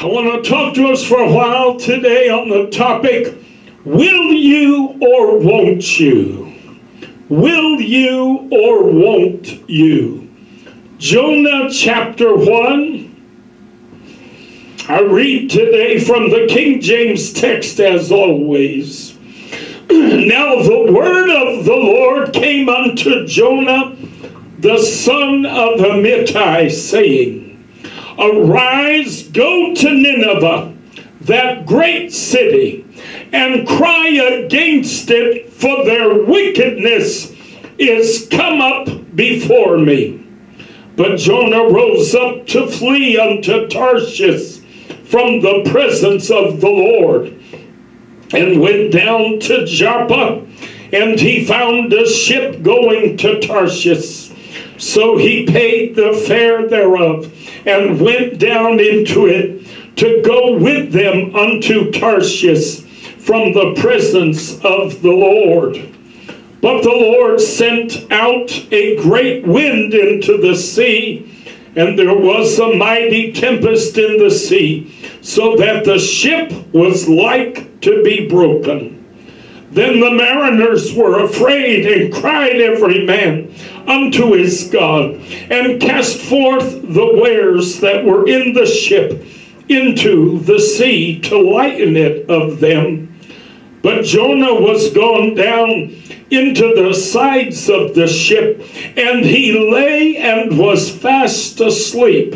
I want to talk to us for a while today on the topic, will you or won't you? Will you or won't you? Jonah chapter 1. I read today from the King James text as always. Now the word of the Lord came unto Jonah, the son of Amittai, saying, Arise, go to Nineveh, that great city, and cry against it, for their wickedness is come up before me. But Jonah rose up to flee unto Tarshish from the presence of the Lord, and went down to Joppa, and he found a ship going to Tarshish. So he paid the fare thereof, and went down into it to go with them unto Tarshish from the presence of the Lord. But the Lord sent out a great wind into the sea, and there was a mighty tempest in the sea, so that the ship was like to be broken. Then the mariners were afraid, and cried every man unto his God, and cast forth the wares that were in the ship into the sea to lighten it of them. But Jonah was gone down into the sides of the ship, and he lay and was fast asleep.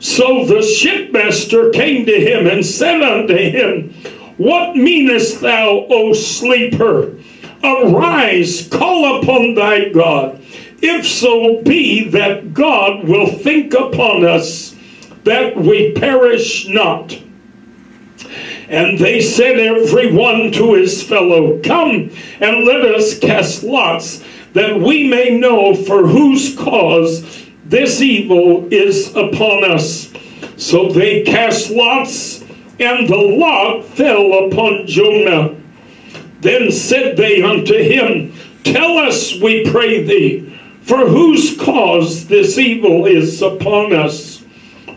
So the shipmaster came to him and said unto him, What meanest thou, O sleeper? Arise, call upon thy God, if so be that God will think upon us, that we perish not. And they said every one to his fellow, Come, and let us cast lots, that we may know for whose cause this evil is upon us. So they cast lots, and the lot fell upon Jonah. Then said they unto him, Tell us, we pray thee, for whose cause this evil is upon us?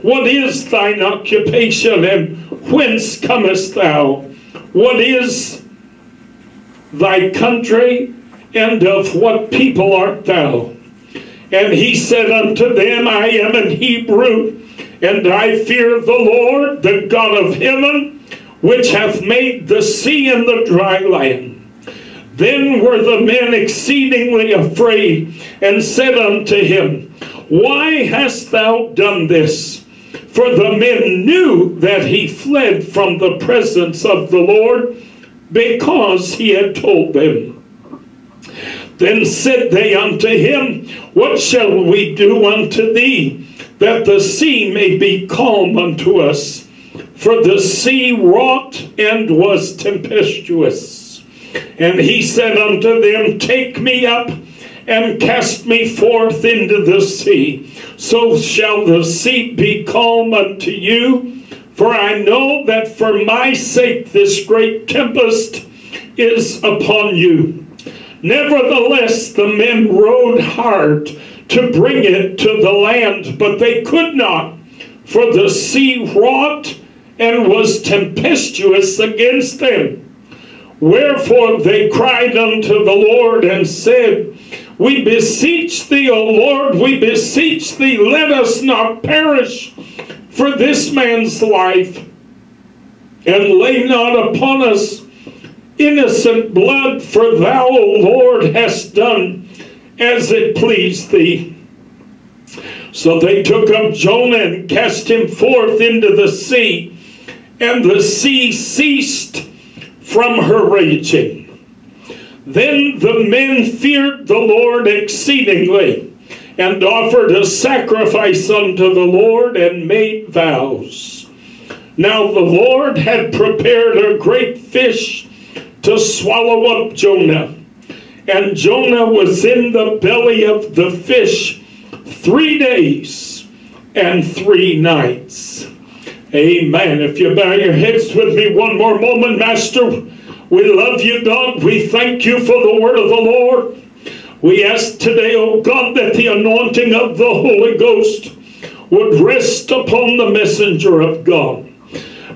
What is thine occupation, and whence comest thou? What is thy country, and of what people art thou? And he said unto them, I am an Hebrew, and I fear the Lord, the God of heaven, which hath made the sea and the dry land. Then were the men exceedingly afraid, and said unto him, Why hast thou done this? For the men knew that he fled from the presence of the Lord, because he had told them. Then said they unto him, What shall we do unto thee, that the sea may be calm unto us? For the sea wrought and was tempestuous. And he said unto them, Take me up, and cast me forth into the sea. So shall the sea be calm unto you. For I know that for my sake this great tempest is upon you. Nevertheless, the men rowed hard to bring it to the land, but they could not, for the sea wrought and was tempestuous against them. Wherefore they cried unto the Lord and said, We beseech thee, O Lord, we beseech thee, let us not perish for this man's life, and lay not upon us innocent blood, for thou, O Lord, hast done as it pleased thee. So they took up Jonah and cast him forth into the sea, and the sea ceased from her raging. Then the men feared the Lord exceedingly, and offered a sacrifice unto the Lord, and made vows. Now the Lord had prepared a great fish to swallow up Jonah. And Jonah was in the belly of the fish 3 days and 3 nights. Amen. If you bow your heads with me one more moment, Master, we love you, God. We thank you for the word of the Lord. We ask today, O God, that the anointing of the Holy Ghost would rest upon the messenger of God.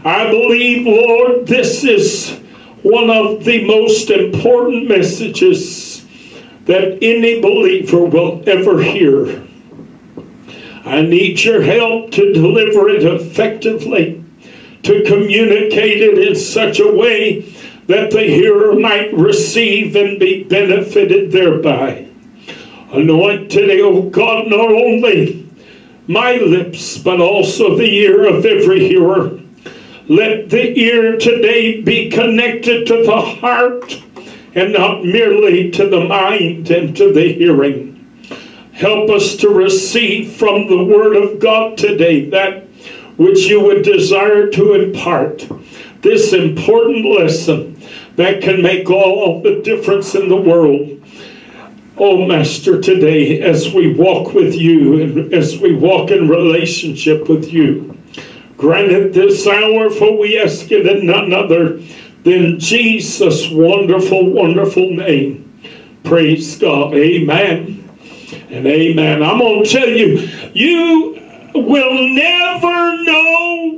I believe, Lord, this is one of the most important messages that any believer will ever hear. I need your help to deliver it effectively, to communicate it in such a way that the hearer might receive and be benefited thereby. Anoint today, O God, not only my lips, but also the ear of every hearer. Let the ear today be connected to the heart and not merely to the mind and to the hearing. Help us to receive from the Word of God today that which you would desire to impart. This important lesson that can make all the difference in the world. Oh, Master, today as we walk with you and as we walk in relationship with you, grant it this hour, for we ask it in none other than Jesus' wonderful, wonderful name. Praise God. Amen and amen. I'm going to tell you, you will never know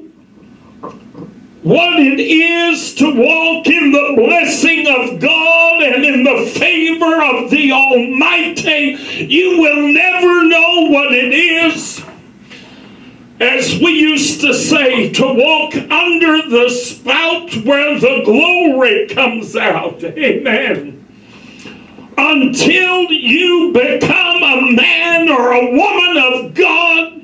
what it is to walk in the blessing of God and in the favor of the Almighty. You will never know what it is, as we used to say, to walk under the spout where the glory comes out. Amen. Until you become a man or a woman of God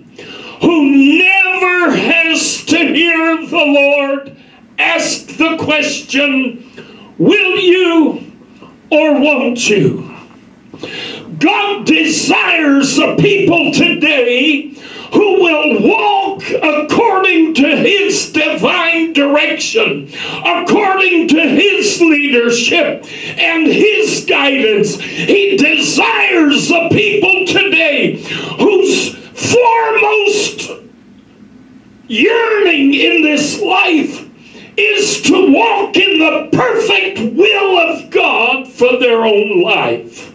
who never has to hear the Lord ask the question, will you or won't you? God desires a people today who will walk according to His divine direction, according to His leadership and His guidance. He desires a people today whose foremost yearning in this life is to walk in the perfect will of God for their own life.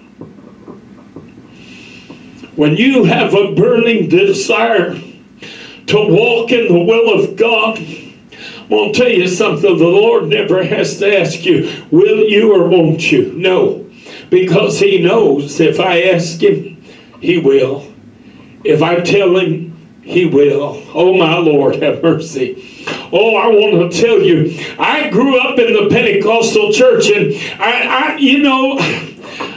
When you have a burning desire to walk in the will of God, I'm going to tell you something. The Lord never has to ask you, will you or won't you? No, because He knows if I ask Him, He will. If I tell Him, He will. Oh, my Lord, have mercy. Oh, I want to tell you, I grew up in the Pentecostal church, and I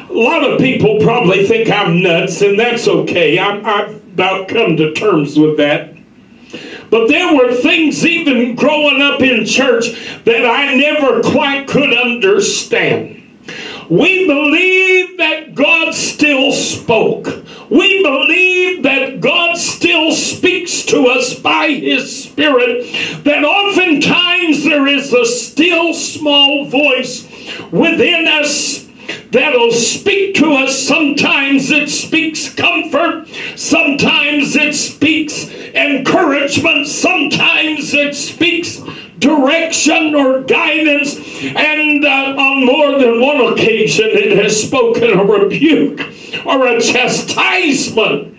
a lot of people probably think I'm nuts, and that's okay. I've about come to terms with that. But there were things even growing up in church that I never quite could understand. We believe that God still spoke. We believe that God still speaks to us by His Spirit, that oftentimes there is a still small voice within us that'll speak to us. Sometimes it speaks comfort. Sometimes it speaks encouragement. Sometimes it speaks direction or guidance. And on more than one occasion, it has spoken a rebuke or a chastisement.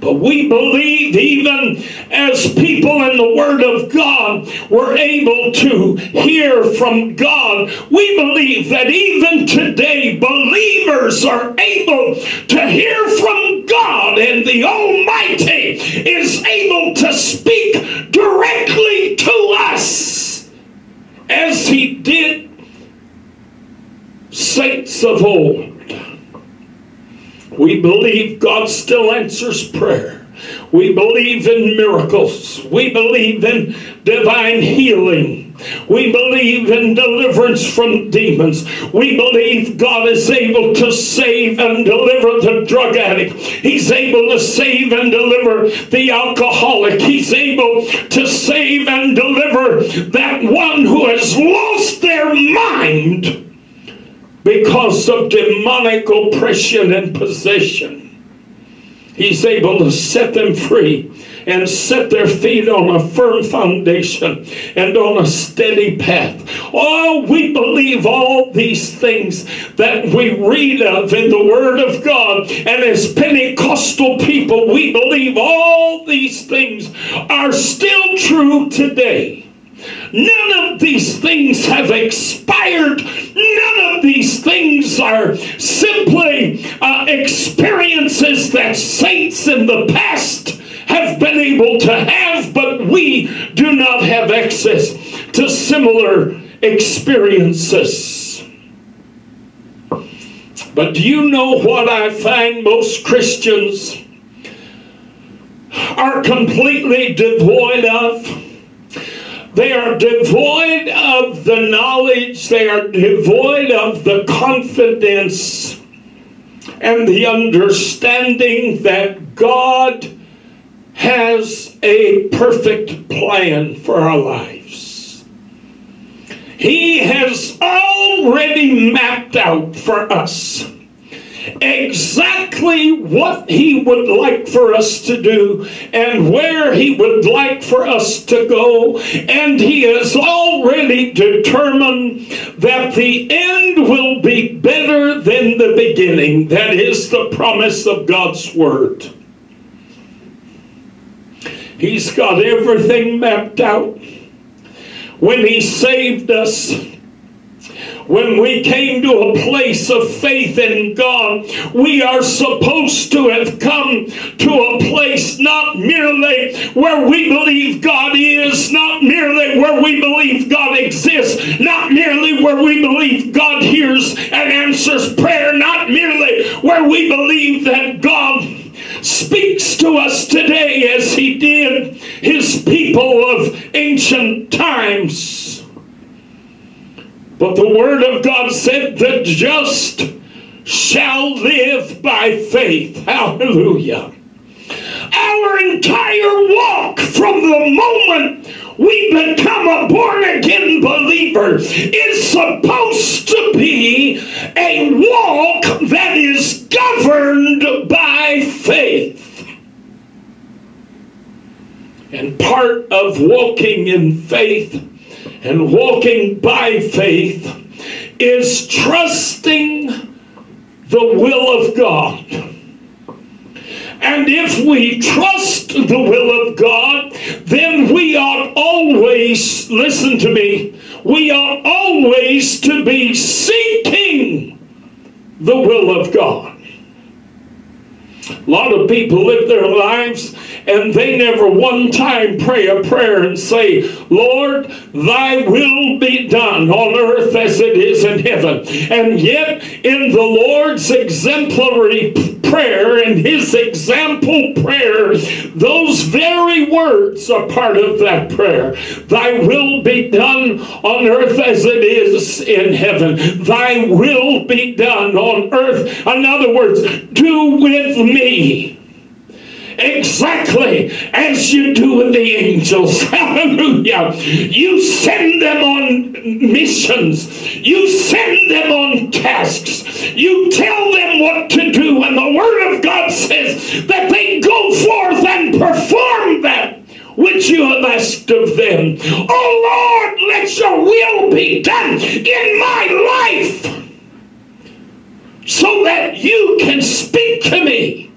But we believe, even as people in the Word of God were able to hear from God, we believe that even today believers are able to hear from God, and the Almighty is able to speak directly to us as He did saints of old. We believe God still answers prayer. We believe in miracles. We believe in divine healing. We believe in deliverance from demons. We believe God is able to save and deliver the drug addict. He's able to save and deliver the alcoholic. He's able to save and deliver that one who has lost their mind because of demonic oppression and possession. He's able to set them free and set their feet on a firm foundation and on a steady path. Oh, we believe all these things that we read of in the Word of God. And as Pentecostal people, we believe all these things are still true today. None of these things have expired. None of these things are simply experiences that saints in the past have been able to have, but we do not have access to similar experiences. But do you know what I find? Most Christians are completely devoid of. They are devoid of the knowledge. They are devoid of the confidence and the understanding that God has a perfect plan for our lives. He has already mapped out for us exactly what He would like for us to do and where He would like for us to go, and He has already determined that the end will be better than the beginning. That is the promise of God's Word. He's got everything mapped out. When He saved us, when we came to a place of faith in God, we are supposed to have come to a place not merely where we believe God is, not merely where we believe God exists, not merely where we believe God hears and answers prayer, not merely where we believe that God speaks to us today as He did His people of ancient times. But the Word of God said, the just shall live by faith. Hallelujah. Our entire walk from the moment we become a born-again believer is supposed to be a walk that is governed by faith. And part of walking in faith and walking by faith is trusting the will of God. And if we trust the will of God, then we ought always, listen to me, we ought always to be seeking the will of God. A lot of people live their lives and they never one time pray a prayer and say, Lord, thy will be done on earth as it is in heaven. And yet, in the Lord's exemplary prayer, in His example prayer, those very words are part of that prayer. Thy will be done on earth as it is in heaven. Thy will be done on earth. In other words, do with me exactly as you do with the angels. Hallelujah. You send them on missions. You send them on tasks. You tell them what to do. And the Word of God says that they go forth and perform that which you have asked of them. Oh Lord, let your will be done in my life, so that you can speak to me.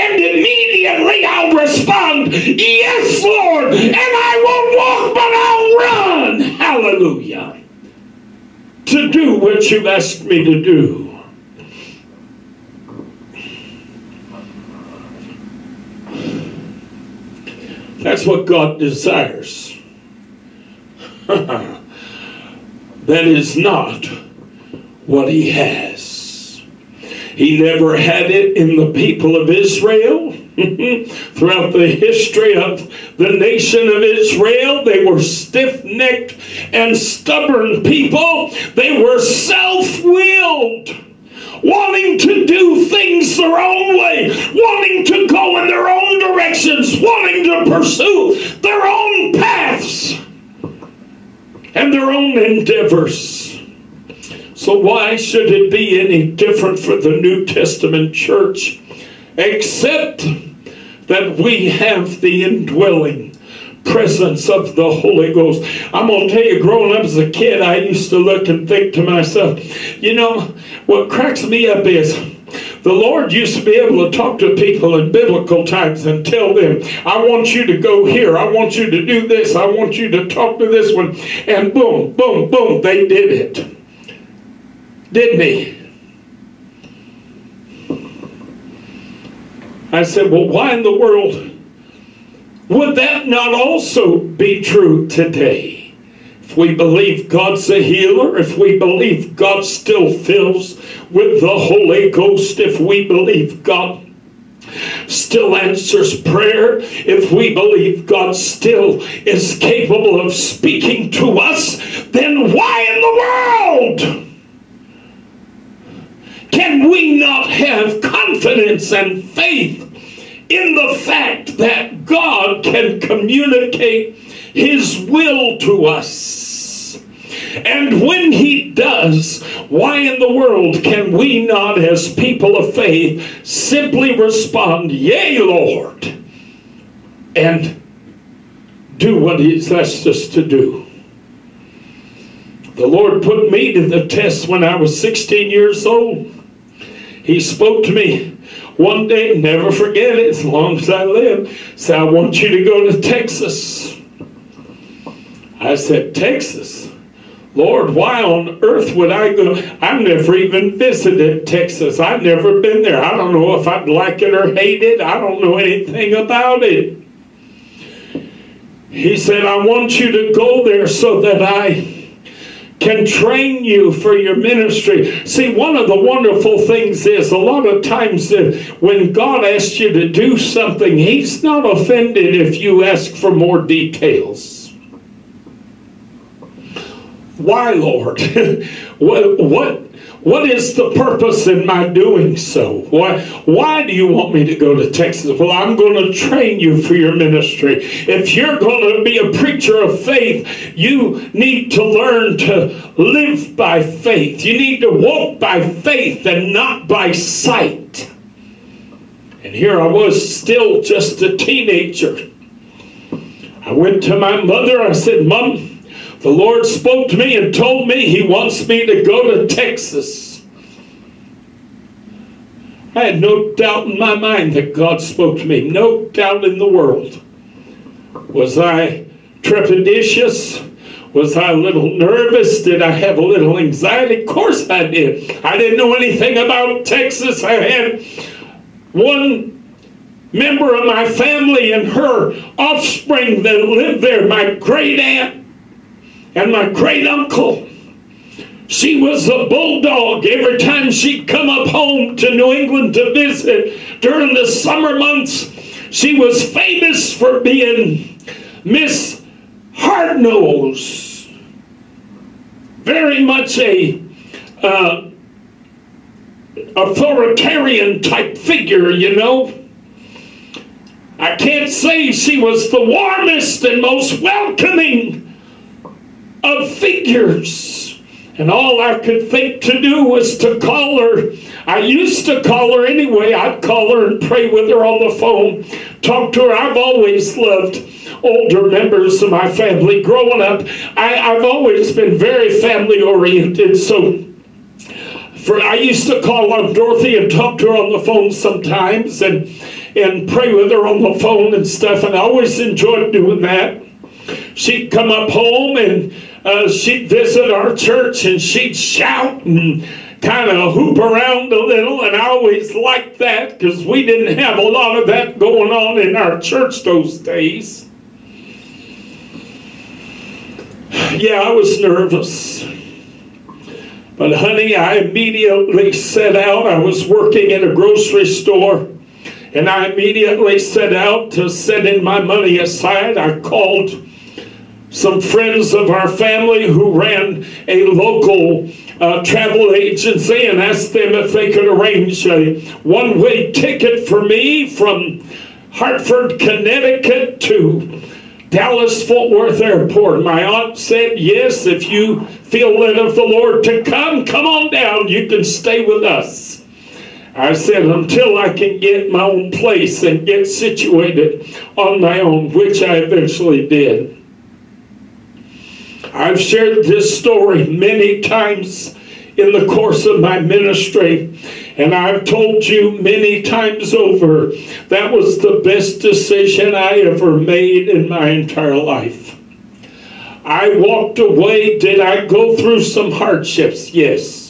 And immediately I'll respond, yes, Lord, and I won't walk, but I'll run. Hallelujah. To do what you've asked me to do. That's what God desires. That is not what He has. He never had it in the people of Israel. Throughout the history of the nation of Israel, they were stiff-necked and stubborn people. They were self-willed, wanting to do things their own way, wanting to go in their own directions, wanting to pursue their own paths and their own endeavors. So why should it be any different for the New Testament church, except that we have the indwelling presence of the Holy Ghost. I'm going to tell you, growing up as a kid, I used to look and think to myself, you know, what cracks me up is the Lord used to be able to talk to people in biblical times and tell them, I want you to go here, I want you to do this, I want you to talk to this one, and boom, boom, boom, they did it. Didn't he? I said, well, why in the world would that not also be true today? If we believe God's a healer, if we believe God still fills with the Holy Ghost, if we believe God still answers prayer, if we believe God still is capable of speaking to us, then why in the world can we not have confidence and faith in the fact that God can communicate His will to us? And when He does, why in the world can we not, as people of faith, simply respond, yea, Lord, and do what He's asked us to do? The Lord put me to the test when I was 16 years old. He spoke to me one day, never forget it as long as I live, said, I want you to go to Texas. I said, Texas? Lord, why on earth would I go? I've never even visited Texas. I've never been there. I don't know if I'd like it or hate it. I don't know anything about it. He said, I want you to go there so that I can train you for your ministry. See, one of the wonderful things is a lot of times that when God asks you to do something, He's not offended if you ask for more details. Why, Lord? What is the purpose in my doing so? Why do you want me to go to Texas? Well, I'm going to train you for your ministry. If you're going to be a preacher of faith, you need to learn to live by faith. You need to walk by faith and not by sight. And here I was, still just a teenager. I went to my mother. I said, Mom, the Lord spoke to me and told me He wants me to go to Texas. I had no doubt in my mind that God spoke to me. No doubt in the world. Was I trepidatious? Was I a little nervous? Did I have a little anxiety? Of course I did. I didn't know anything about Texas. I had one member of my family and her offspring that lived there, my great aunt and my great uncle. She was a bulldog. Every time she'd come up home to New England to visit during the summer months, she was famous for being Miss Hardnose. Very much a authoritarian type figure, you know. I can't say she was the warmest and most welcoming of figures, and all I could think to do was to call her. I used to call her anyway. I'd call her and pray with her on the phone, talk to her. I've always loved older members of my family. Growing up, I've always been very family oriented, so I used to call Aunt Dorothy and talk to her on the phone sometimes and pray with her on the phone and stuff, and I always enjoyed doing that. She'd come up home and she'd visit our church and she'd shout and kind of hoop around a little, and I always liked that because we didn't have a lot of that going on in our church those days. Yeah, I was nervous. But honey, I immediately set out. I was working in a grocery store and I immediately set out to set in my money aside. I called some friends of our family who ran a local travel agency and asked them if they could arrange a one-way ticket for me from Hartford, Connecticut to Dallas-Fort Worth Airport. My aunt said, yes, if you feel led of the Lord to come, come on down. You can stay with us. I said, until I can get my own place and get situated on my own, which I eventually did. I've shared this story many times in the course of my ministry, and I've told you many times over, that was the best decision I ever made in my entire life. I walked away. Did I go through some hardships? Yes.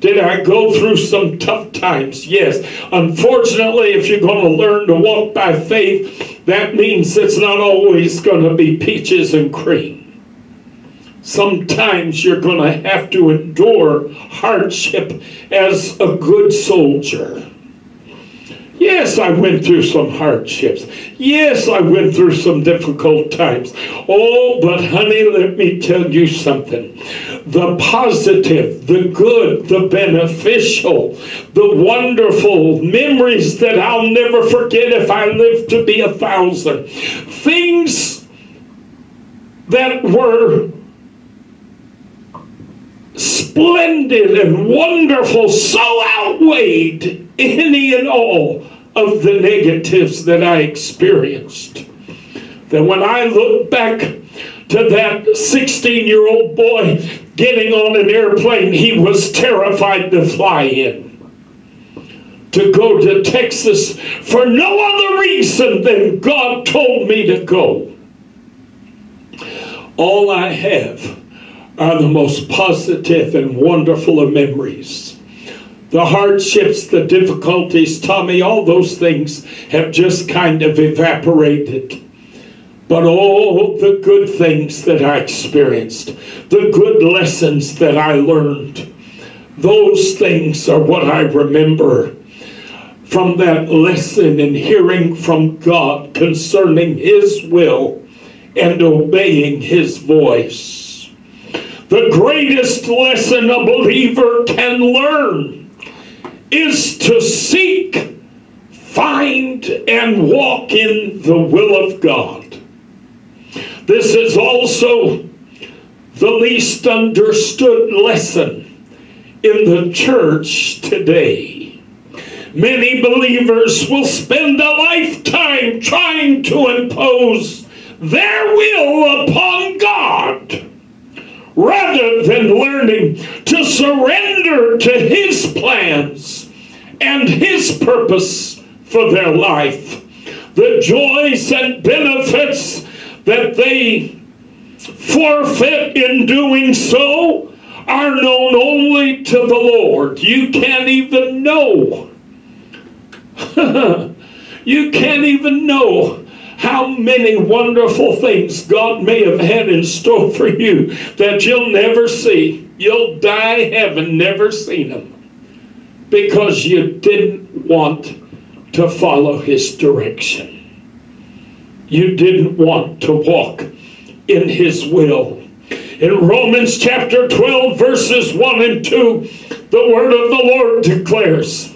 Did I go through some tough times? Yes. Unfortunately, if you're going to learn to walk by faith, that means it's not always going to be peaches and cream. Sometimes you're going to have to endure hardship as a good soldier. Yes, I went through some hardships. Yes, I went through some difficult times. Oh, but honey, let me tell you something. The positive, the good, the beneficial, the wonderful memories that I'll never forget if I live to be 1,000. Things that were splendid and wonderful so outweighed any and all of the negatives that I experienced, that when I look back to that 16-year-old boy getting on an airplane he was terrified to fly in, to go to Texas for no other reason than God told me to go. All I have are the most positive and wonderful of memories. The hardships, the difficulties, Tommy, all those things have just kind of evaporated. But all the good things that I experienced, the good lessons that I learned, those things are what I remember from that lesson and hearing from God concerning His will and obeying His voice. The greatest lesson a believer can learn is to seek, find, and walk in the will of God. This is also the least understood lesson in the church today. Many believers will spend a lifetime trying to impose their will upon God, rather than learning to surrender to His plans and His purpose for their life. The joys and benefits that they forfeit in doing so are known only to the Lord. You can't even know. You can't even know how many wonderful things God may have had in store for you that you'll never see. You'll die having never seen them because you didn't want to follow His direction. You didn't want to walk in His will. In Romans chapter 12, verses 1 and 2, the word of the Lord declares,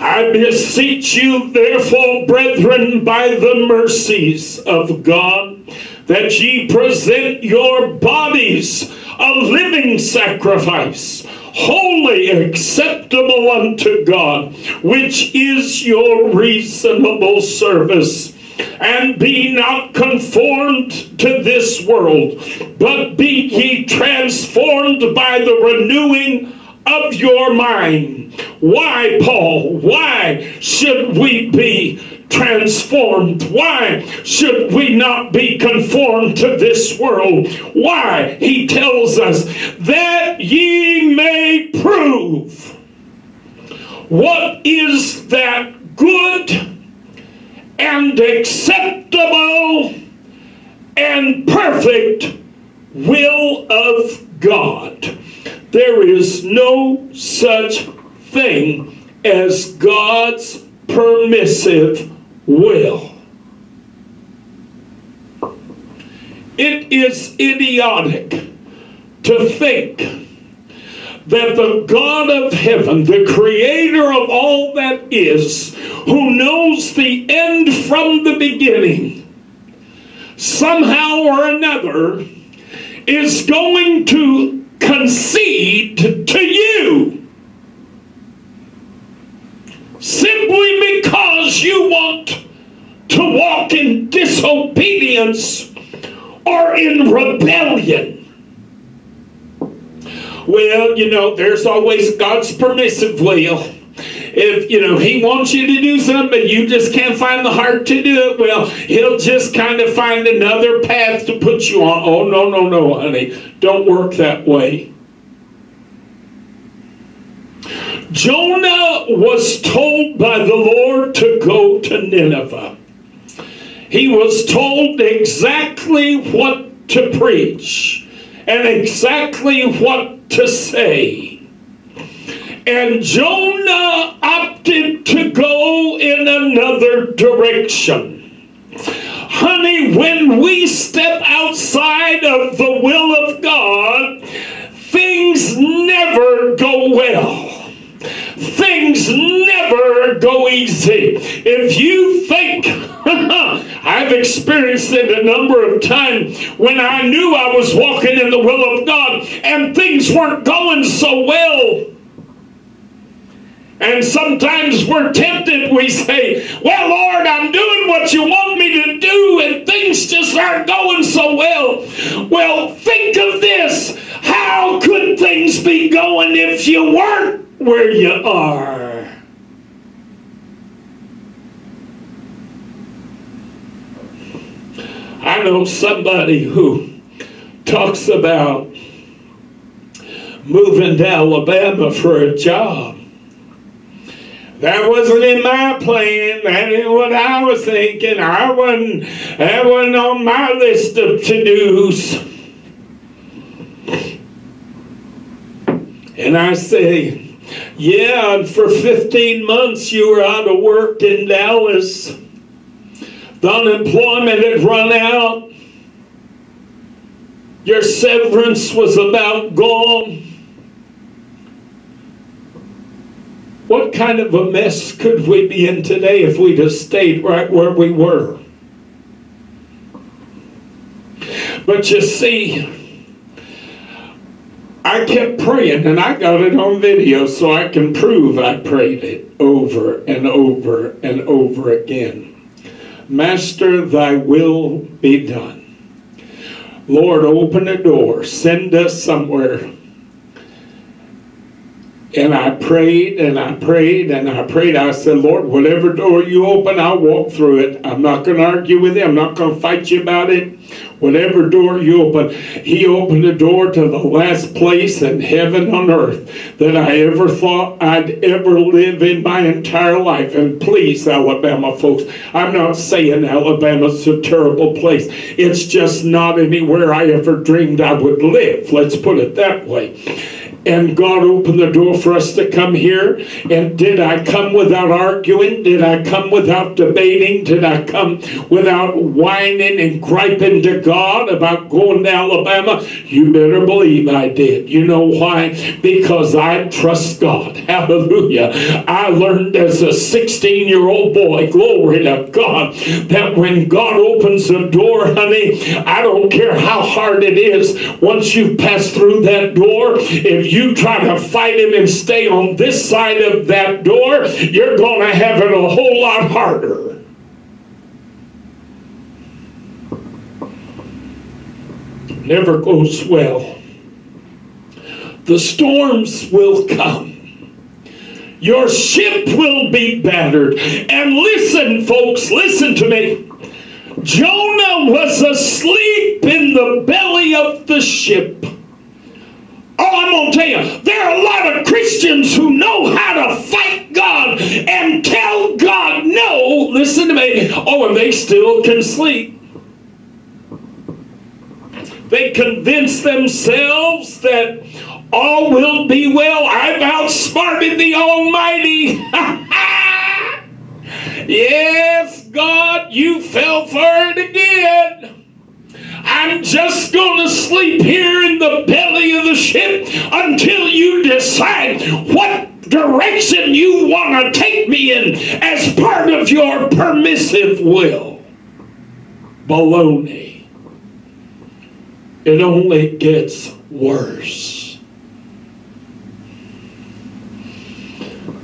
I beseech you, therefore, brethren, by the mercies of God, that ye present your bodies a living sacrifice, holy, acceptable unto God, which is your reasonable service. And be not conformed to this world, but be ye transformed by the renewing of your mind. Why, Paul? Why should we be transformed? Why should we not be conformed to this world? Why? He tells us that ye may prove what is that good and acceptable and perfect will of God. There is no such thing as God's permissive will. It is idiotic to think that the God of heaven, the creator of all that is, who knows the end from the beginning, somehow or another is going to concede to you simply because you want to walk in disobedience or in rebellion. Well, you know, there's always God's permissive will. If, you know, he wants you to do something, but you just can't find the heart to do it, well, he'll just kind of find another path to put you on. Oh, no, no, no, honey. Don't work that way. Jonah was told by the Lord to go to Nineveh. He was told exactly what to preach and exactly what to say. And Jonah opted to go in another direction. Honey, when we step outside of the will of God, things never go well. Things never go easy. If you think, I've experienced it a number of times when I knew I was walking in the will of God and things weren't going so well. And sometimes we're tempted, we say, well, Lord, I'm doing what you want me to do, and things just aren't going so well. Well, think of this. How could things be going if you weren't where you are? I know somebody who talks about moving to Alabama for a job. That wasn't in my plan. That ain't what I was thinking. That wasn't on my list of to-dos. And I say, yeah, for 15 months you were out of work in Dallas. The unemployment had run out. Your severance was about gone. What kind of a mess could we be in today if we just stayed right where we were? But you see, I kept praying, and I got it on video so I can prove I prayed it over and over and over again. Master, thy will be done. Lord, open a door. Send us somewhere. And I prayed, and I prayed, and I prayed. I said, Lord, whatever door you open, I'll walk through it. I'm not going to argue with you. I'm not going to fight you about it. Whatever door you open. He opened the door to the last place in heaven on earth that I ever thought I'd ever live in my entire life. And please, Alabama folks, I'm not saying Alabama's a terrible place. It's just not anywhere I ever dreamed I would live. Let's put it that way. And God opened the door for us to come here. And did I come without arguing? Did I come without debating? Did I come without whining and griping to God about going to Alabama? You better believe I did. You know why? Because I trust God. Hallelujah. I learned as a 16-year-old boy, glory to God, that when God opens a door, honey, I don't care how hard it is. Once you pass through that door, if you try to fight him and stay on this side of that door, you're going to have it a whole lot harder. Never goes well. The storms will come. Your ship will be battered. And listen, folks, listen to me. Jonah was asleep in the belly of the ship. Oh, I'm going to tell you, there are a lot of Christians who know how to fight God and tell God no. Listen to me. Oh, and they still can sleep. They convince themselves that all will be well. I've outsmarted the Almighty. Yes, God, you fell for it again. I'm just going to sleep here in the belly of the ship until you decide what direction you want to take me in as part of your permissive will. Baloney. It only gets worse.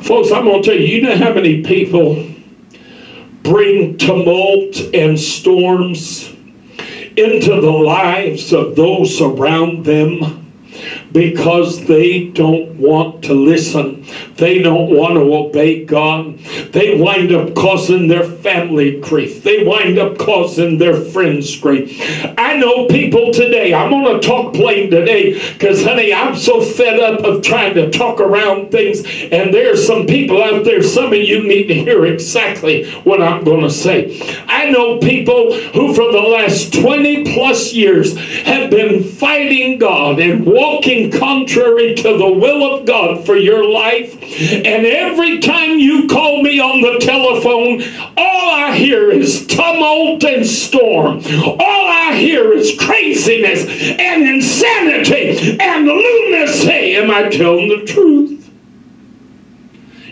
Folks, I'm going to tell you, you know how many people bring tumult and storms into the lives of those around them because they don't want to listen. They don't want to obey God. They wind up causing their family grief. They wind up causing their friends grief. I know people today, I'm going to talk plain today because, honey, I'm so fed up of trying to talk around things, and there are some people out there, some of you need to hear exactly what I'm going to say. I know people who for the last 20 plus years have been fighting God and walking contrary to the will of God for your life. And every time you call me on the telephone, all I hear is tumult and storm. All I hear is craziness and insanity and lunacy. Am I telling the truth?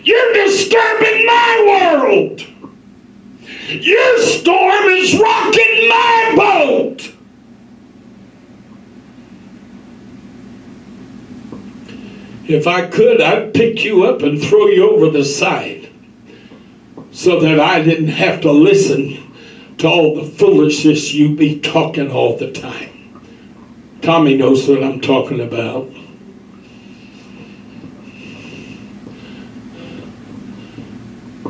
You're disturbing my world. Your storm is rocking my boat. If I could, I'd pick you up and throw you over the side so that I didn't have to listen to all the foolishness you be talking all the time. Tommy knows what I'm talking about.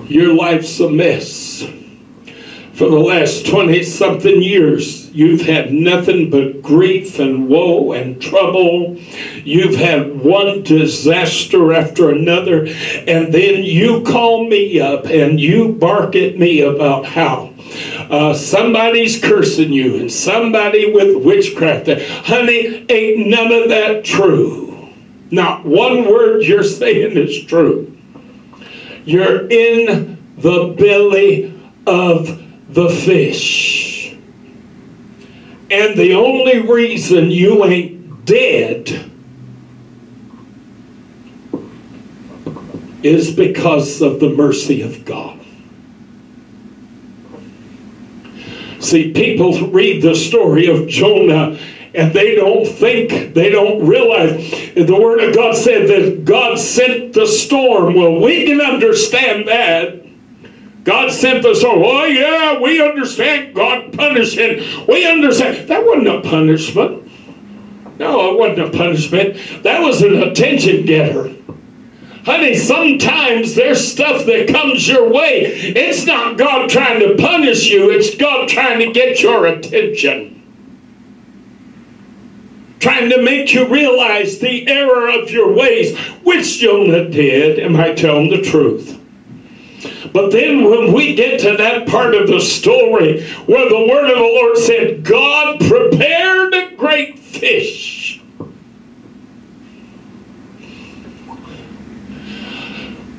Your life's a mess. For the last 20-something years, you've had nothing but grief and woe and trouble. You've had one disaster after another. And then you call me up and you bark at me about how somebody's cursing you and somebody with witchcraft. Honey, ain't none of that true. Not one word you're saying is true. You're in the belly of the fish. And the only reason you ain't dead is because of the mercy of God. See, people read the story of Jonah and they don't think, they don't realize. The Word of God said that God sent the storm. Well, we can understand that. God sent the storm. Oh, yeah, we understand God punishing. We understand. That wasn't a punishment. No, it wasn't a punishment. That was an attention getter. Honey, sometimes there's stuff that comes your way. It's not God trying to punish you. It's God trying to get your attention. Trying to make you realize the error of your ways, which Jonah did. Am I telling the truth? But then when we get to that part of the story where the word of the Lord said, God prepared a great fish.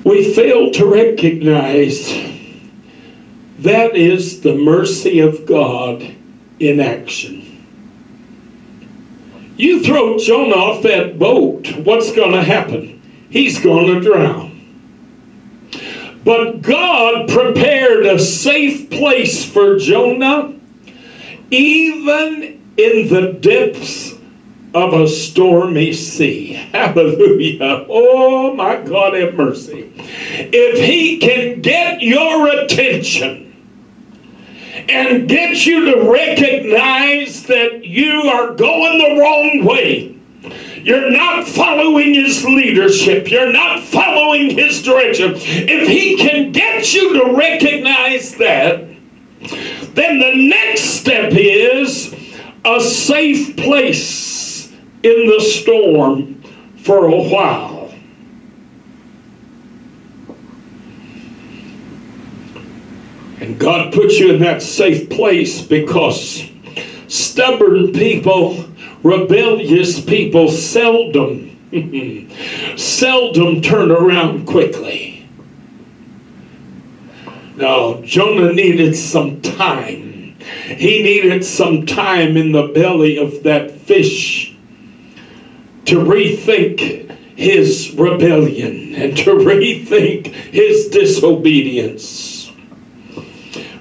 We fail to recognize that is the mercy of God in action. You throw Jonah off that boat, what's going to happen? He's going to drown. But God prepared a safe place for Jonah, even in the depths of a stormy sea. Hallelujah. Oh, my God, have mercy. If he can get your attention and get you to recognize that you are going the wrong way, you're not following his leadership. You're not following his direction. If he can get you to recognize that, then the next step is a safe place in the storm for a while. And God puts you in that safe place because stubborn people, rebellious people seldom turn around quickly. Now, Jonah needed some time. He needed some time in the belly of that fish to rethink his rebellion and to rethink his disobedience.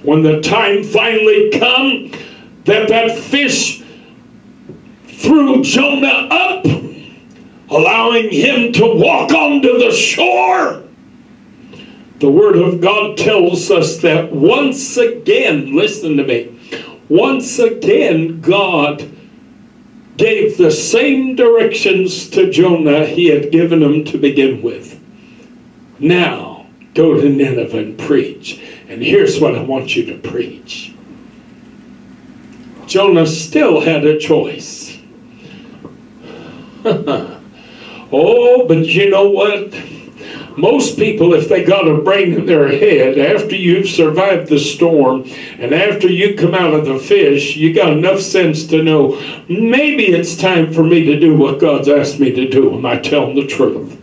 When the time finally come that that fish threw Jonah up, allowing him to walk onto the shore, The Word of God tells us that once again, listen to me, once again God gave the same directions to Jonah he had given him to begin with. Now, go to Nineveh and preach. And here's what I want you to preach. Jonah still had a choice. Oh, but you know what? Most people, if they got a brain in their head, after you've survived the storm and after you come out of the fish, you got enough sense to know, maybe it's time for me to do what God's asked me to do. Am I telling the truth?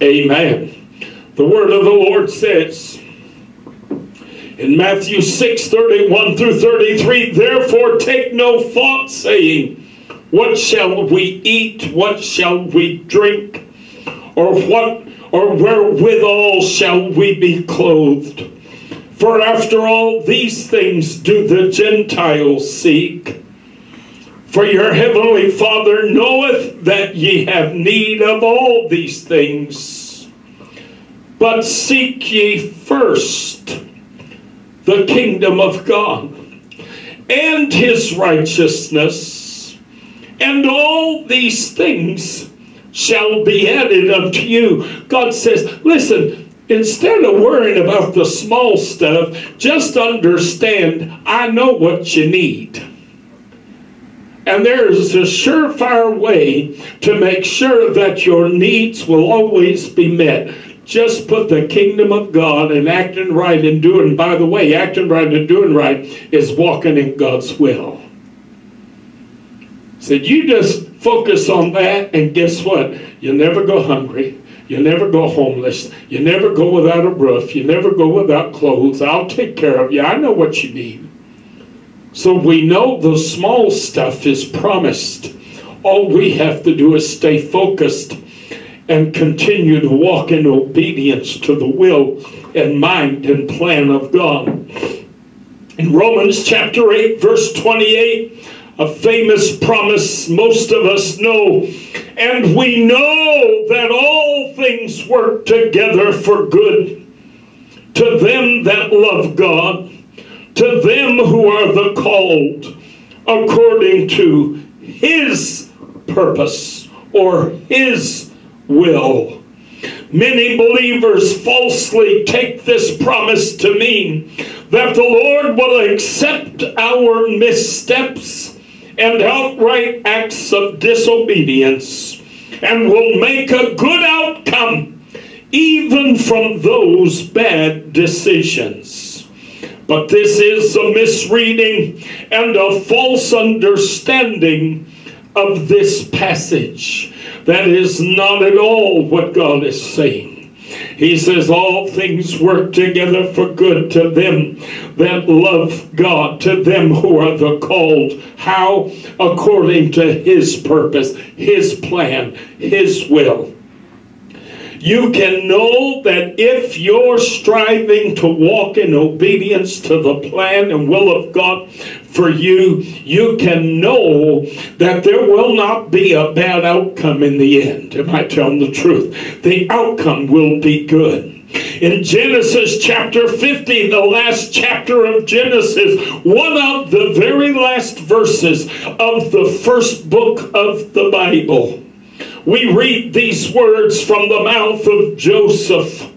Amen. The word of the Lord says in Matthew 6:31 through 33, therefore take no thought, saying, what shall we eat? What shall we drink? Or wherewithal shall we be clothed? For after all these things do the Gentiles seek. For your heavenly Father knoweth that ye have need of all these things. But seek ye first the kingdom of God and his righteousness, and all these things shall be added unto you. God says, listen, instead of worrying about the small stuff, just understand, I know what you need. And there is a surefire way to make sure that your needs will always be met. Just put the kingdom of God and acting right and doing, by the way, acting right and doing right is walking in God's will. So you just focus on that, and guess what? You'll never go hungry. You'll never go homeless. You'll never go without a roof. You'll never go without clothes. I'll take care of you. I know what you need. So we know the small stuff is promised. All we have to do is stay focused and continue to walk in obedience to the will and mind and plan of God. In Romans chapter 8, verse 28, a famous promise most of us know. And we know that all things work together for good to them that love God, to them who are the called according to his purpose or his will. Many believers falsely take this promise to mean that the Lord will accept our missteps and outright acts of disobedience, and will make a good outcome even from those bad decisions. But this is a misreading and a false understanding of this passage. That is not at all what God is saying. He says all things work together for good to them that love God, to them who are the called. How? According to his purpose, his plan, his will. You can know that if you're striving to walk in obedience to the plan and will of God for you, you can know that there will not be a bad outcome in the end. Am I telling the truth? The outcome will be good. In Genesis chapter 50, the last chapter of Genesis, one of the very last verses of the first book of the Bible, we read these words from the mouth of Joseph.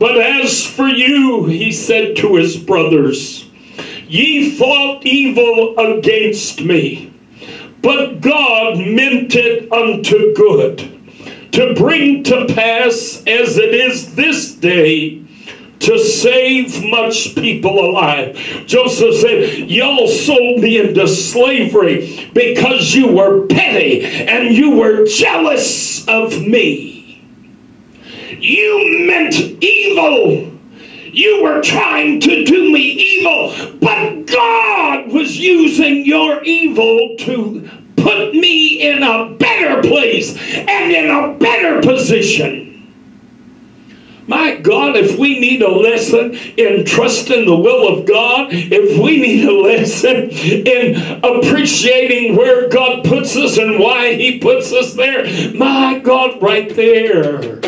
But as for you, he said to his brothers, ye thought evil against me, but God meant it unto good, to bring to pass as it is this day, to save much people alive. Joseph said, y'all sold me into slavery because you were petty and you were jealous of me. You meant evil. You were trying to do me evil, but God was using your evil to put me in a better place and in a better position. My God, if we need a lesson in trusting the will of God, if we need a lesson in appreciating where God puts us and why he puts us there, my God, right there.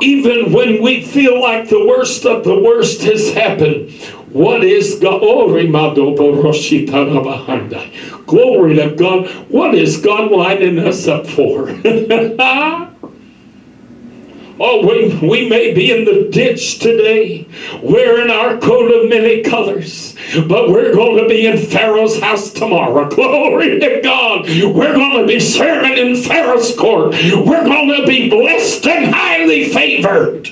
Even when we feel like the worst of the worst has happened, what is God? Glory to God. What is God lining us up for? Oh, we may be in the ditch today, wearing our coat of many colors, but we're going to be in Pharaoh's house tomorrow. Glory to God. We're going to be serving in Pharaoh's court. We're going to be blessed and highly favored.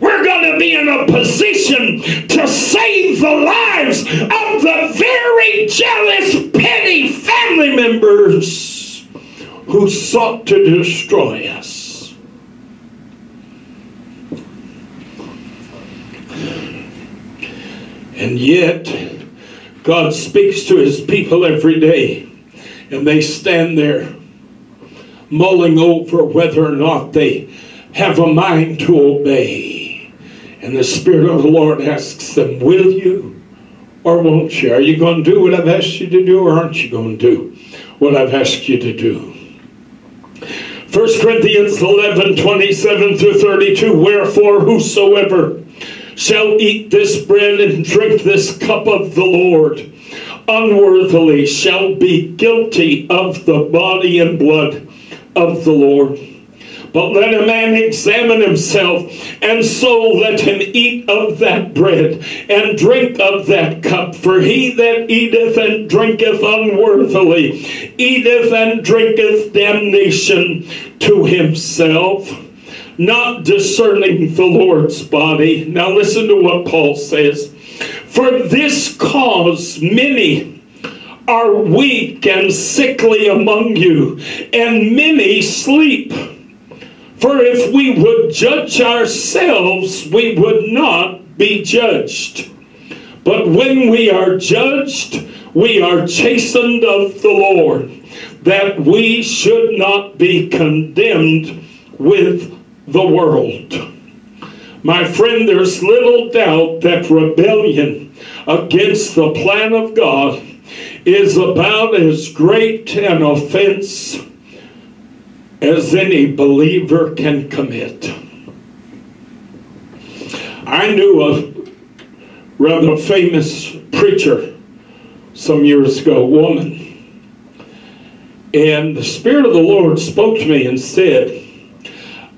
We're going to be in a position to save the lives of the very jealous, petty family members who sought to destroy us. And yet, God speaks to his people every day, and they stand there mulling over whether or not they have a mind to obey. And the Spirit of the Lord asks them, will you or won't you? Are you going to do what I've asked you to do, or aren't you going to do what I've asked you to do? 1 Corinthians 11:27-32, wherefore whosoever shall eat this bread and drink this cup of the Lord unworthily shall be guilty of the body and blood of the Lord. But let a man examine himself, and so let him eat of that bread and drink of that cup. For he that eateth and drinketh unworthily eateth and drinketh damnation to himself, not discerning the Lord's body. Now listen to what Paul says. For this cause many are weak and sickly among you, and many sleep. For if we would judge ourselves, we would not be judged. But when we are judged, we are chastened of the Lord, that we should not be condemned with the world. My friend, there's little doubt that rebellion against the plan of God is about as great an offense as any believer can commit. I knew a rather famous preacher some years ago, a woman, and the Spirit of the Lord spoke to me and said,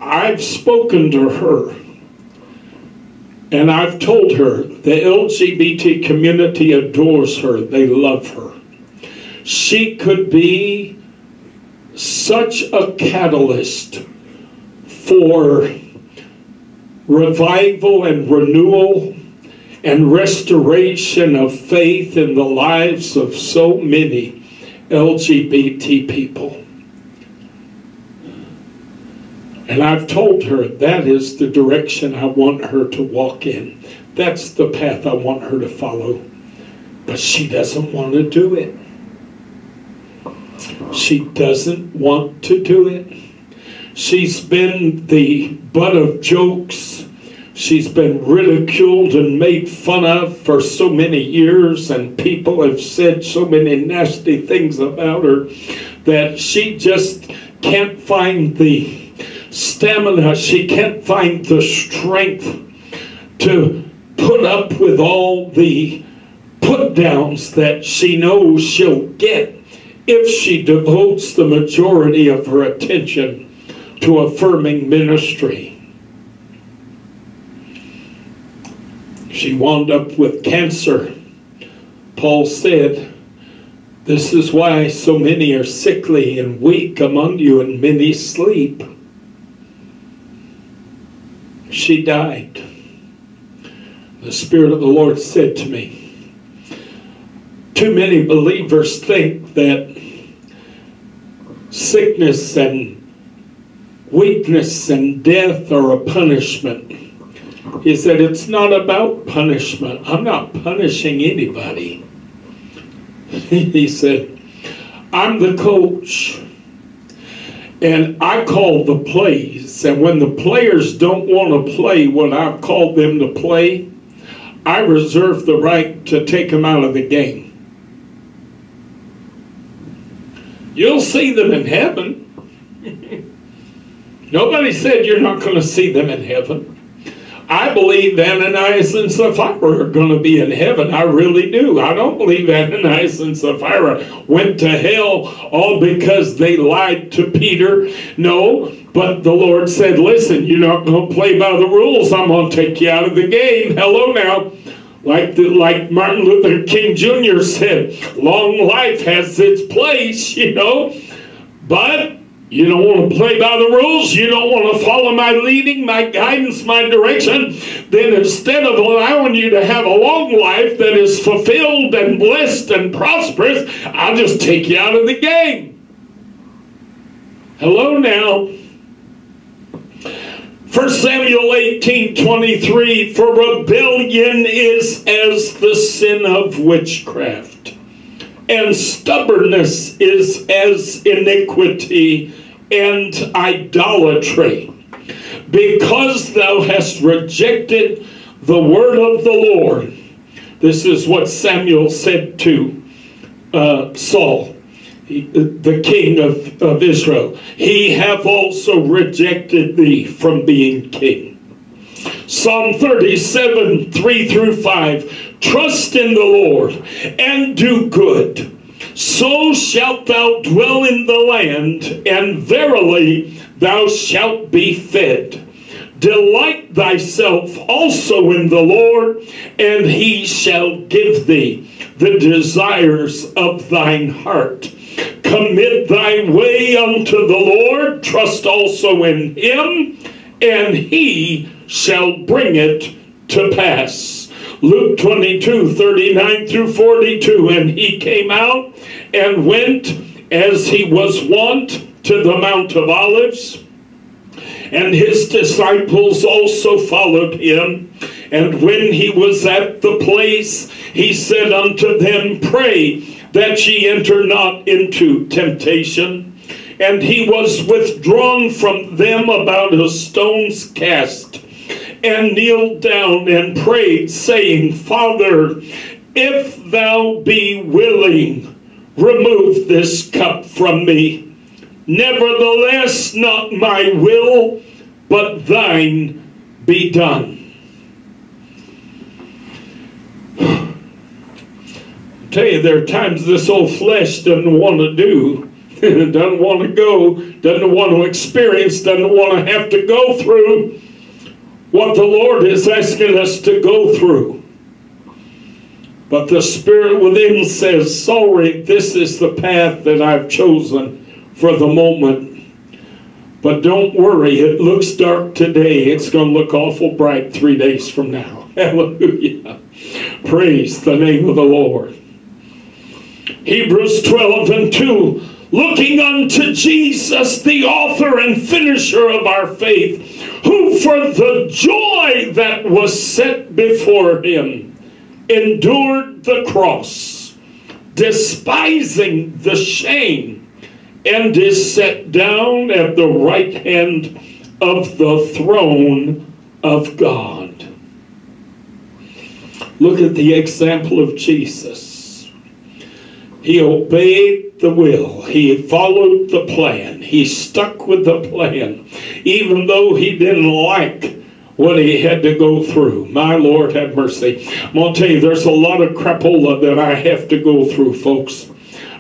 I've spoken to her, and I've told her the LGBT community adores her. They love her. She could be such a catalyst for revival and renewal and restoration of faith in the lives of so many LGBT people. And I've told her that is the direction I want her to walk in. That's the path I want her to follow. But she doesn't want to do it. She doesn't want to do it. She's been the butt of jokes. She's been ridiculed and made fun of for so many years, and people have said so many nasty things about her that she just can't find the stamina, she can't find the strength to put up with all the put-downs that she knows she'll get if she devotes the majority of her attention to affirming ministry. She wound up with cancer. Paul said, this is why so many are sickly and weak among you, and many sleep. She died. The Spirit of the Lord said to me, too many believers think that sickness and weakness and death are a punishment. He said, it's not about punishment. I'm not punishing anybody. He said, I'm the coach, and I call the plays, and when the players don't want to play what I've called them to play, I reserve the right to take them out of the game. You'll see them in heaven. Nobody said you're not going to see them in heaven. I believe Ananias and Sapphira are going to be in heaven. I really do. I don't believe Ananias and Sapphira went to hell all because they lied to Peter. No, but the Lord said, listen, you're not going to play by the rules. I'm going to take you out of the game. Hello now. Like Martin Luther King Jr. said, long life has its place, you know. But you don't want to play by the rules. You don't want to follow my leading, my guidance, my direction. Then instead of allowing you to have a long life that is fulfilled and blessed and prosperous, I'll just take you out of the game. Hello now. 1 Samuel 18:23, for rebellion is as the sin of witchcraft, and stubbornness is as iniquity and idolatry. Because thou hast rejected the word of the Lord. This is what Samuel said to Saul, the king of Israel. He hath also rejected thee from being king. Psalm 37:3-5. Trust in the Lord and do good. So shalt thou dwell in the land, and verily thou shalt be fed. Delight thyself also in the Lord, and he shall give thee the desires of thine heart. Commit thy way unto the Lord, trust also in him, and he shall bring it to pass. Luke 22:39-42, and he came out and went as he was wont to the Mount of Olives, and his disciples also followed him. And when he was at the place, he said unto them, pray that ye enter not into temptation. And he was withdrawn from them about a stone's cast, and kneeled down and prayed, saying, Father, if thou be willing, remove this cup from me. Nevertheless, not my will, but thine be done. I tell you, there are times this old flesh doesn't want to do, doesn't want to go, doesn't want to experience, doesn't want to have to go through what the Lord is asking us to go through. But the Spirit within says, sorry, this is the path that I've chosen for the moment. But don't worry, it looks dark today. It's going to look awful bright 3 days from now. Hallelujah. Praise the name of the Lord. Hebrews 12:2. Looking unto Jesus, the author and finisher of our faith, who for the joy that was set before him endured the cross, despising the shame, and is set down at the right hand of the throne of God. Look at the example of Jesus. He obeyed the will. He followed the plan. He stuck with the plan, even though he didn't like what he had to go through. My Lord, have mercy. I'm going to tell you, there's a lot of crapola that I have to go through, folks.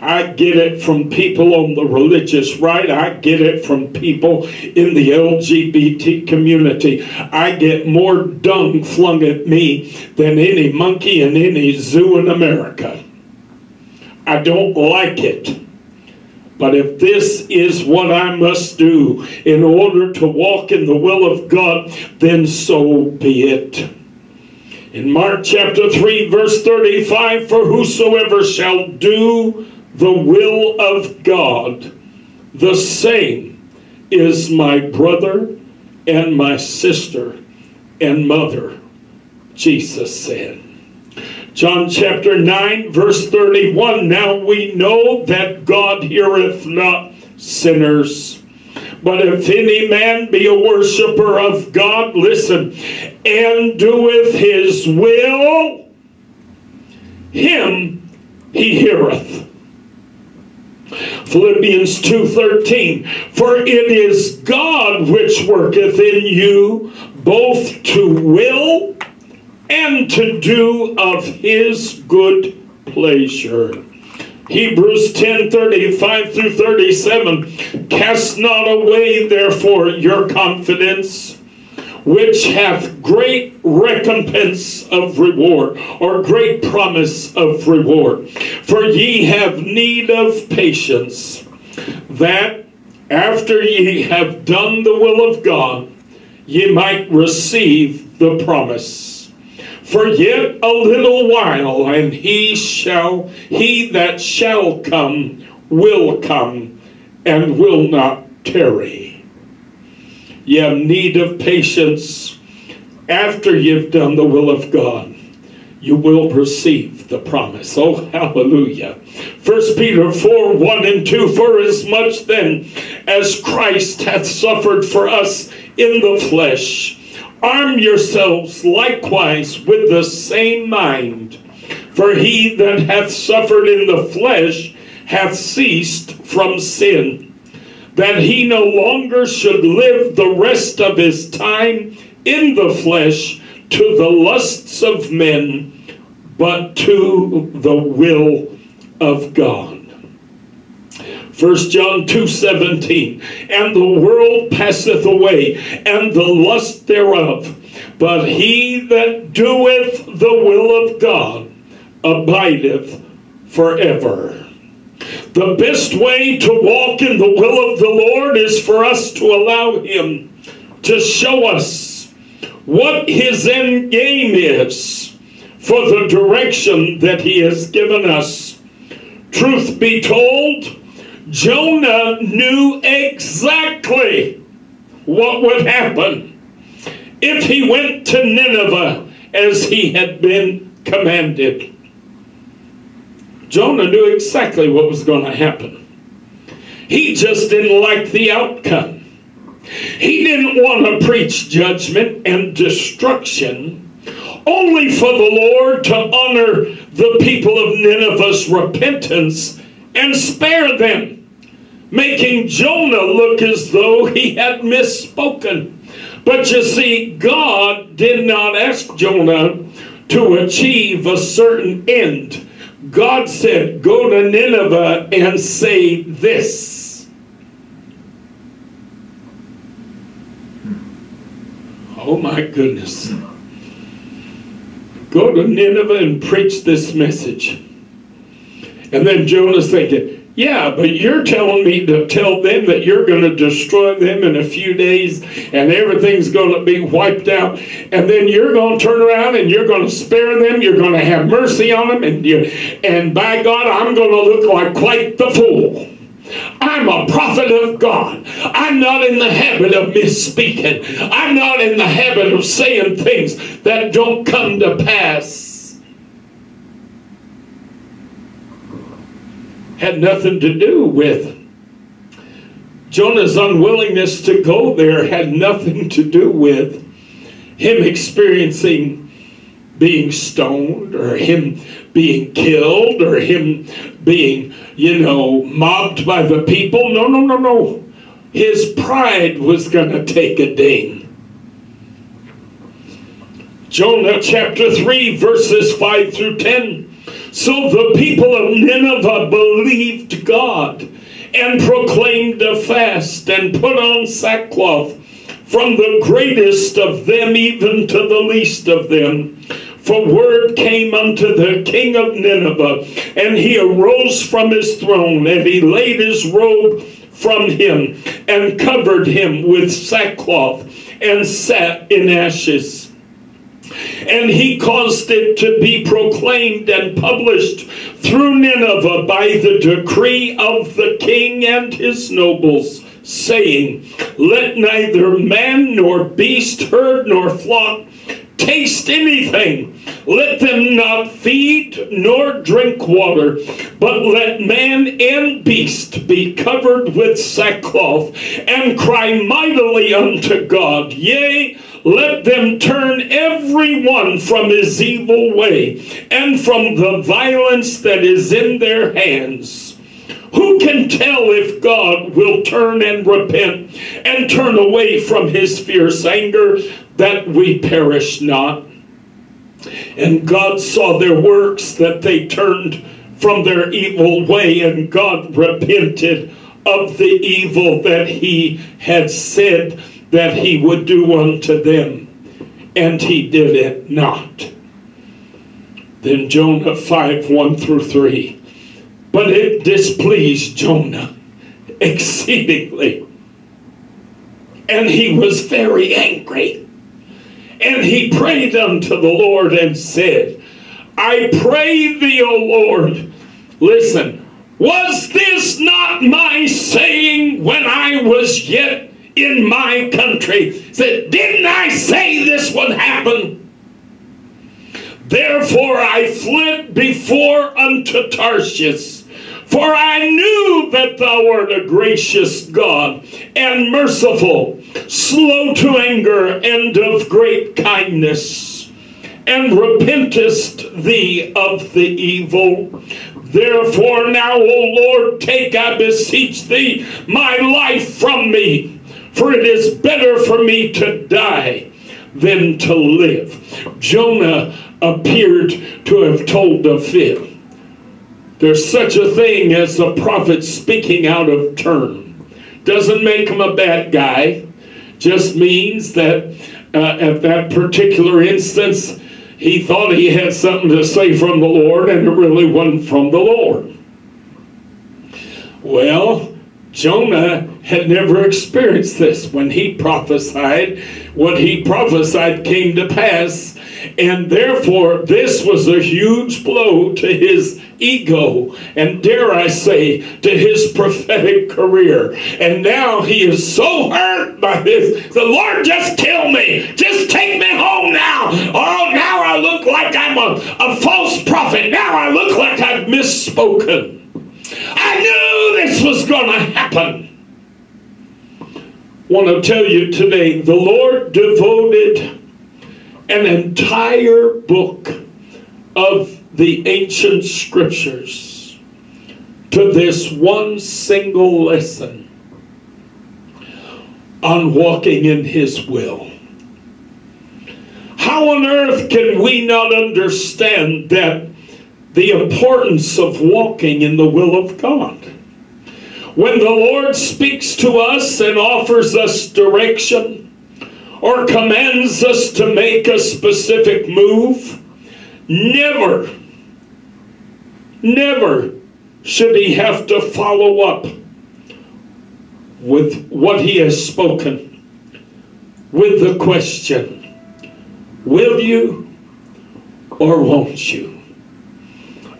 I get it from people on the religious right. I get it from people in the LGBT community. I get more dung flung at me than any monkey in any zoo in America. I don't like it, but if this is what I must do in order to walk in the will of God, then so be it. In Mark chapter 3:35, for whosoever shall do the will of God, the same is my brother and my sister and mother, Jesus said. John chapter 9:31, now we know that God heareth not sinners, but if any man be a worshiper of God, listen, and doeth his will, him he heareth. Philippians 2:13, for it is God which worketh in you both to will and to do of his good pleasure. Hebrews 10:35 through 37, cast not away therefore your confidence, which hath great recompense of reward, or great promise of reward. For ye have need of patience, that after ye have done the will of God, ye might receive the promise. For yet a little while, and he that shall come will come, and will not tarry. You have need of patience. After you've done the will of God, you will receive the promise. Oh, hallelujah. 1 Peter 4, 1 and 2, for as much then as Christ hath suffered for us in the flesh, arm yourselves likewise with the same mind. For he that hath suffered in the flesh hath ceased from sin, that he no longer should live the rest of his time in the flesh to the lusts of men, but to the will of God. 1 John 2:17, and the world passeth away, and the lust thereof, but he that doeth the will of God abideth forever. The best way to walk in the will of the Lord is for us to allow him to show us what his end game is for the direction that he has given us. Truth be told, Jonah knew exactly what would happen if he went to Nineveh as he had been commanded. Jonah knew exactly what was going to happen. He just didn't like the outcome. He didn't want to preach judgment and destruction, only for the Lord to honor the people of Nineveh's repentance and spare them, making Jonah look as though he had misspoken. But you see, God did not ask Jonah to achieve a certain end. God said, go to Nineveh and say this. Oh my goodness. Go to Nineveh and preach this message. And then Jonah's thinking, yeah, but you're telling me to tell them that you're going to destroy them in a few days and everything's going to be wiped out. And then you're going to turn around and you're going to spare them. You're going to have mercy on them. And by God, I'm going to look like quite the fool. I'm a prophet of God. I'm not in the habit of misspeaking. I'm not in the habit of saying things that don't come to pass. Had nothing to do with Jonah's unwillingness to go there, had nothing to do with him experiencing being stoned or him being killed or him being, you know, mobbed by the people. No, no, no, no. His pride was going to take a ding. Jonah chapter 3, verses 5 through 10. So the people of Nineveh believed God and proclaimed a fast and put on sackcloth, from the greatest of them even to the least of them. For word came unto the king of Nineveh, and he arose from his throne, and he laid his robe from him, and covered him with sackcloth, and sat in ashes. And he caused it to be proclaimed and published through Nineveh by the decree of the king and his nobles, saying, let neither man nor beast, herd nor flock, taste anything. Let them not feed nor drink water, but let man and beast be covered with sackcloth, and cry mightily unto God. Yea, let them turn every one from his evil way, and from the violence that is in their hands. Who can tell if God will turn and repent and turn away from his fierce anger, that we perish not? And God saw their works, that they turned from their evil way, and God repented of the evil that he had said that he would do unto them, and he did it not. Then Jonah 5:1-3. But it displeased Jonah exceedingly, and he was very angry. And he prayed unto the Lord and said, I pray thee, O Lord, listen, was this not my saying when I was yet in my country? Said, didn't I say this would happen? Therefore I fled before unto Tarshish, for I knew that thou art a gracious God, and merciful, slow to anger, and of great kindness, and repentest thee of the evil. Therefore now, O Lord, take, I beseech thee, my life from me, for it is better for me to die than to live. Jonah appeared to have told a fib. There's such a thing as a prophet speaking out of turn. Doesn't make him a bad guy. Just means that at that particular instance, he thought he had something to say from the Lord, and it really wasn't from the Lord. Well, Jonah had never experienced this. When he prophesied, what he prophesied came to pass, and therefore this was a huge blow to his ego, and dare I say, to his prophetic career. And now he is so hurt by this, the Lord, just kill me, just take me home now. Oh, now I look like I'm a false prophet. Now I look like I've misspoken. I knew this was going to happen. I want to tell you today, the Lord devoted an entire book of the ancient scriptures to this one single lesson on walking in his will. How on earth can we not understand that the importance of walking in the will of God? When the Lord speaks to us and offers us direction, or commands us to make a specific move, never, never should he have to follow up with what he has spoken with the question, will you or won't you?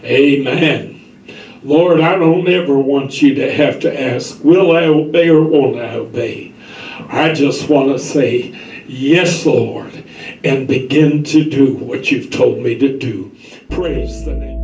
Amen. Lord, I don't ever want you to have to ask, will I obey or won't I obey? I just want to say, yes, Lord, and begin to do what you've told me to do. Praise the name.